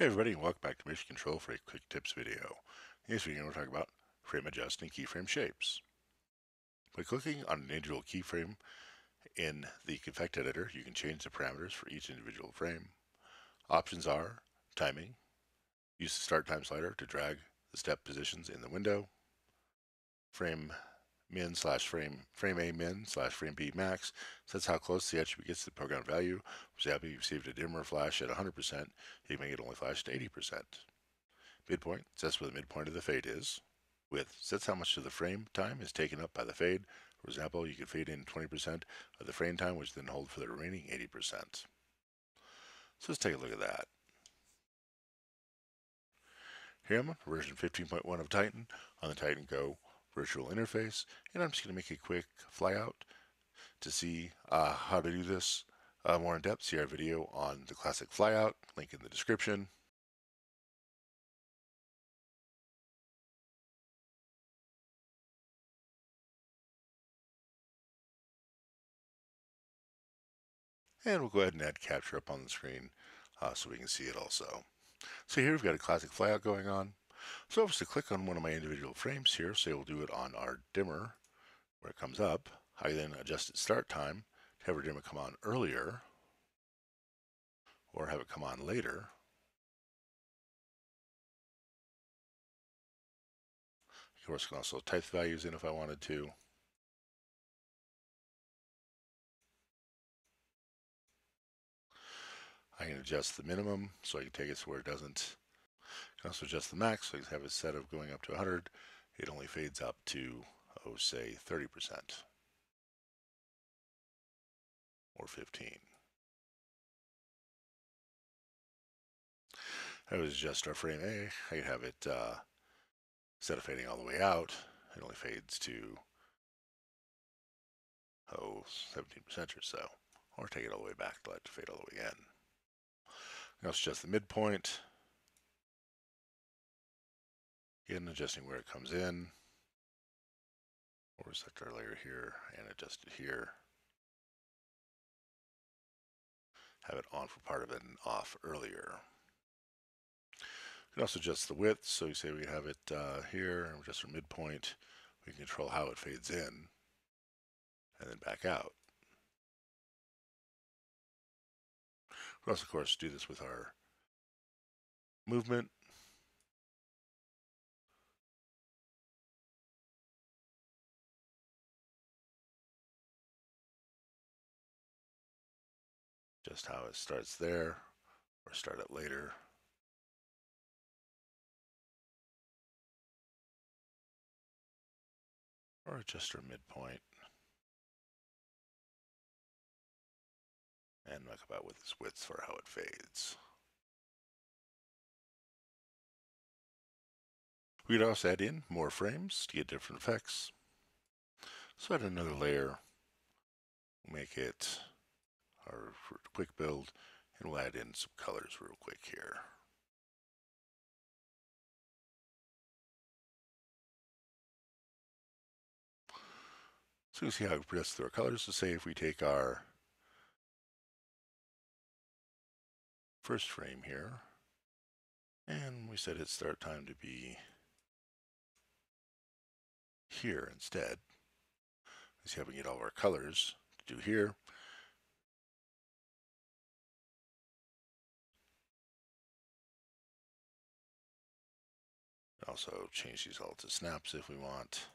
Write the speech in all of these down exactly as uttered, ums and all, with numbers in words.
Hey everybody, and welcome back to Mission Control for a quick tips video. In this video we're talking about frame adjusting keyframe shapes. By clicking on an individual keyframe in the Effect Editor, you can change the parameters for each individual frame. Options are timing, use the start time slider to drag the step positions in the window, frame min slash frame frame A min slash frame B max sets how close the attribute gets to the program value. For example, you received a dimmer flash at one hundred percent, you make it only flash at eighty percent. Midpoint sets where the midpoint of the fade is. Width sets how much of the frame time is taken up by the fade. For example, you can fade in twenty percent of the frame time, which then hold for the remaining eighty percent. So let's take a look at that. Here I'm on version fifteen point one of Titan on the Titan Go virtual interface, and I'm just going to make a quick flyout to see uh, how to do this uh, more in depth. See our video on the classic flyout, link in the description. And we'll go ahead and add capture up on the screen uh, so we can see it also. So here we've got a classic flyout going on. So I'm just to click on one of my individual frames here, say we'll do it on our dimmer where it comes up. I then adjust its start time to have our dimmer come on earlier or have it come on later. Of course, I can also type the values in if I wanted to. I can adjust the minimum so I can take it to where it doesn't. You can also adjust the max, so you have a set of going up to one hundred. It only fades up to, oh, say, thirty percent or fifteen. I would adjust our frame A. I could have it uh, instead of fading all the way out, it only fades to, oh, seventeen percent or so, or take it all the way back to let it fade all the way in. I can also adjust the midpoint. Again, adjusting where it comes in. We'll select our layer here and adjust it here. Have it on for part of it and off earlier. You can also adjust the width. So you say we have it uh, here and adjust our midpoint. We can control how it fades in and then back out. We'll also, of course, do this with our movement. Just how it starts there, or start it later. Or adjust our midpoint. And look about with its width for how it fades. We could also add in more frames to get different effects. So add another layer, make it our quick build, and we'll add in some colors real quick here. So you see how we progress through our colors. So say if we take our first frame here, and we set its start time to be here instead. You see how we get all of our colors to do here. Also change these all to snaps if we want.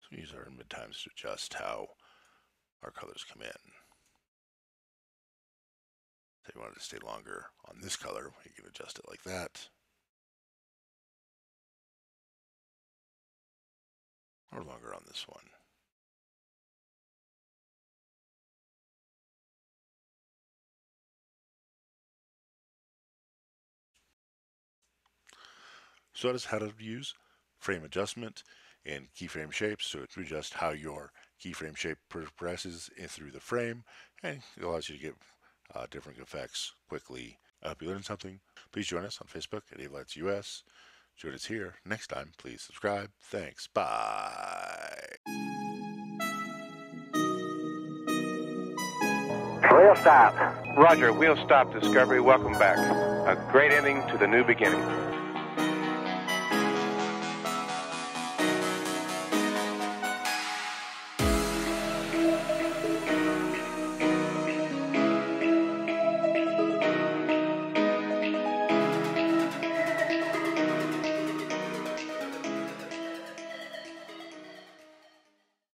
So we use our mid times to adjust how our colors come in. If you wanted to stay longer on this color, you can adjust it like that. Or longer on this one. So that is how to use frame adjustment in keyframe shapes. So it's adjust how your keyframe shape progresses in through the frame, and it allows you to get uh, different effects quickly. I hope you learned something. Please join us on Facebook at Avolites U S. Join us here next time. Please subscribe. Thanks. Bye. We'll stop. Roger, we'll stop. Discovery, welcome back. A great ending to the new beginning.